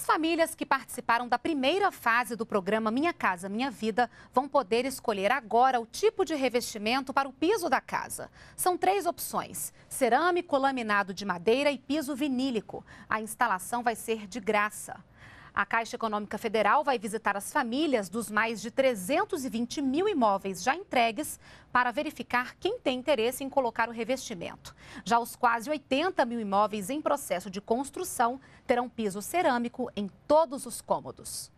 As famílias que participaram da primeira fase do programa Minha Casa, Minha Vida vão poder escolher agora o tipo de revestimento para o piso da casa. São 3 opções: cerâmico, laminado de madeira e piso vinílico. A instalação vai ser de graça. A Caixa Econômica Federal vai visitar as famílias dos mais de 320 mil imóveis já entregues para verificar quem tem interesse em colocar o revestimento. Já os quase 80 mil imóveis em processo de construção terão piso cerâmico em todos os cômodos.